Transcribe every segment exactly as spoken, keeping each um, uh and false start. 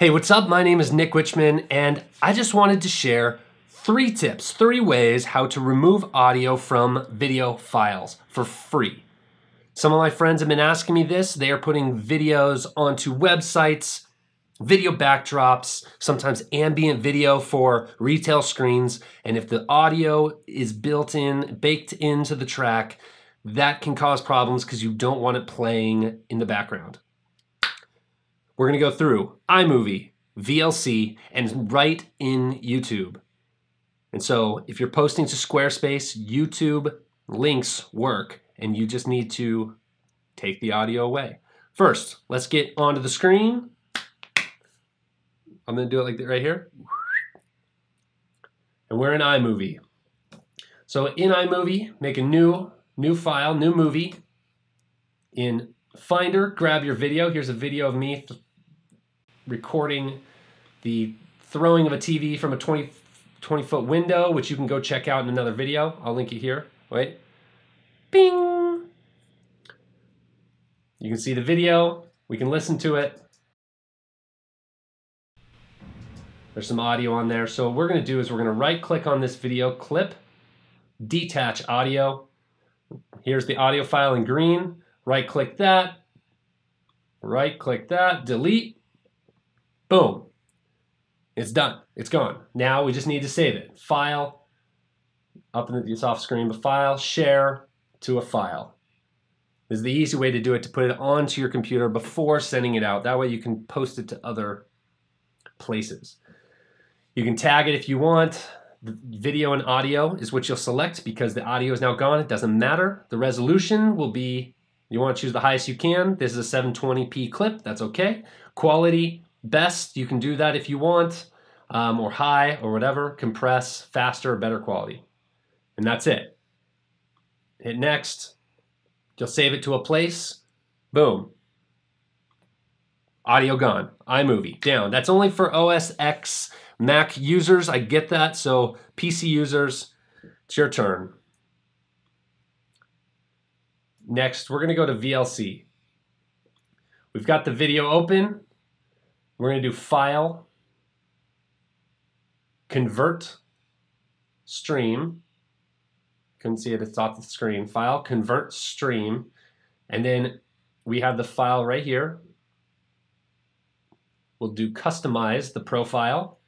Hey, what's up? My name is Nick Wichman, and I just wanted to share three tips, three ways how to remove audio from video files for free. Some of my friends have been asking me this. They are putting videos onto websites, video backdrops, sometimes ambient video for retail screens, and if the audio is built in, baked into the track, that can cause problems because you don't want it playing in the background. We're gonna go through iMovie, V L C, and right in YouTube. And so if you're posting to Squarespace, YouTube links work, and you just need to take the audio away. First, let's get onto the screen. I'm gonna do it like that right here. And we're in iMovie. So in iMovie, make a new, new file, new movie. In Finder, grab your video. Here's a video of me recording the throwing of a T V from a twenty, twenty foot window, which you can go check out in another video. I'll link it here. Wait. Bing! You can see the video. We can listen to it. There's some audio on there. So what we're going to do is we're going to right-click on this video clip, detach audio. Here's the audio file in green. Right-click that, right-click that, delete, boom. It's done, it's gone. Now we just need to save it. File, up in the soft screen, but file, share to a file. This is the easy way to do it, to put it onto your computer before sending it out. That way you can post it to other places. You can tag it if you want. The video and audio is what you'll select because the audio is now gone, it doesn't matter. The resolution will be, you want to choose the highest you can. This is a seven twenty p clip, that's okay. Quality, best, you can do that if you want, um, or high, or whatever. Compress, faster, better quality. And that's it. Hit next. You'll save it to a place. Boom. Audio gone. iMovie, down. That's only for O S ten Mac users, I get that. So P C users, it's your turn. Next, we're gonna go to V L C. We've got the video open. We're gonna do File, Convert, Stream. Couldn't see it, it's off the screen. File, Convert, Stream. And then we have the file right here. We'll do Customize the profile.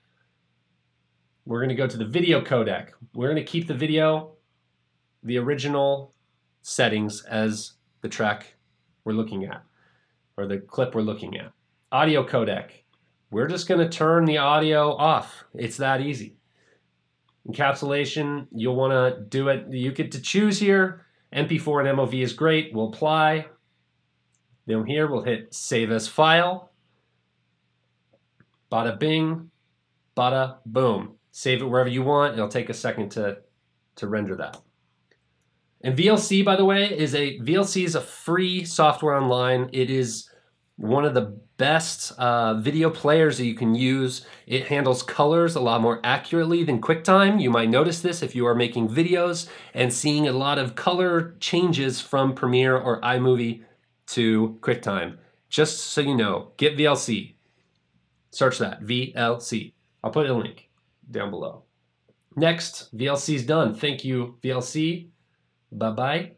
We're gonna go to the video codec. We're gonna keep the video, the original settings as the track we're looking at, or the clip we're looking at. Audio codec. We're just going to turn the audio off. It's that easy. Encapsulation, you'll want to do it. You get to choose here. M P four and M O V is great. We'll apply. Then here, we'll hit Save as File. Bada bing. Bada boom. Save it wherever you want. It'll take a second to, to render that. And V L C, by the way, is a V L C is a free software online. It is one of the best uh, video players that you can use. It handles colors a lot more accurately than QuickTime. You might notice this if you are making videos and seeing a lot of color changes from Premiere or iMovie to QuickTime. Just so you know, get V L C. Search that, V L C. I'll put a link down below. Next, V L C is done. Thank you, V L C. Bye-bye.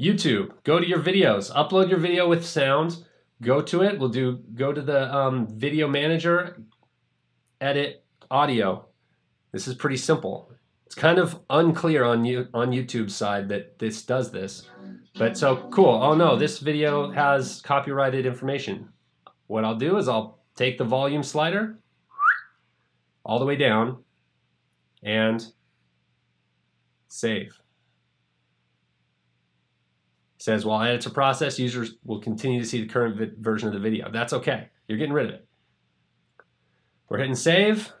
YouTube, go to your videos, upload your video with sound, go to it, we'll do, go to the um, video manager, edit audio. This is pretty simple. It's kind of unclear on, you, on YouTube's side that this does this, but so cool. Oh no, this video has copyrighted information. What I'll do is I'll take the volume slider all the way down and save. Says, while edits are processed, users will continue to see the current version of the video. That's okay. You're getting rid of it. We're hitting save.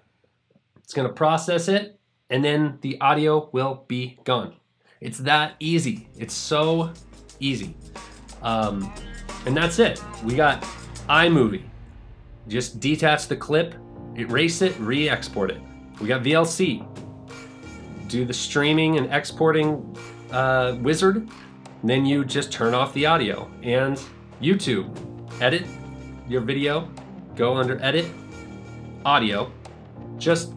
It's going to process it, and then the audio will be gone. It's that easy. It's so easy. Um, and that's it. We got iMovie. Just detach the clip, erase it, re-export it. We got V L C. Do the streaming and exporting uh, wizard. And then you just turn off the audio. And YouTube, edit your video, go under Edit, Audio, just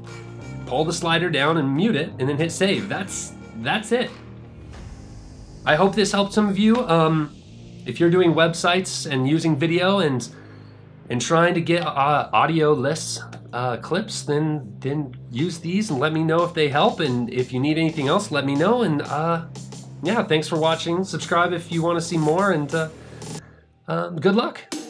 pull the slider down and mute it, and then hit Save. That's that's it. I hope this helped some of you. Um, if you're doing websites and using video and and trying to get uh, audio-less uh, clips, then then use these and let me know if they help. And if you need anything else, let me know. And uh, yeah, thanks for watching. Subscribe if you want to see more. And uh, uh, good luck.